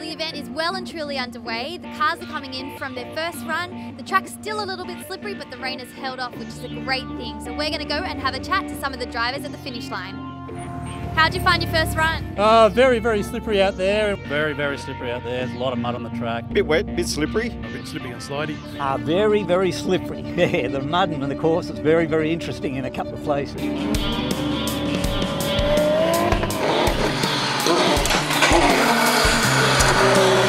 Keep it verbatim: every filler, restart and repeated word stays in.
the event is well and truly underway. The cars are coming in from their first run. The track's still a little bit slippery, but the rain has held off, which is a great thing. So we're going to go and have a chat to some of the drivers at the finish line. How'd you find your first run? Uh, very, very slippery out there. Very, very slippery out there. There's a lot of mud on the track. Bit wet, bit slippery. A bit slippery and slidey. Uh, very, very slippery. Yeah, the mud and the course is very, very interesting in a couple of places. Oh,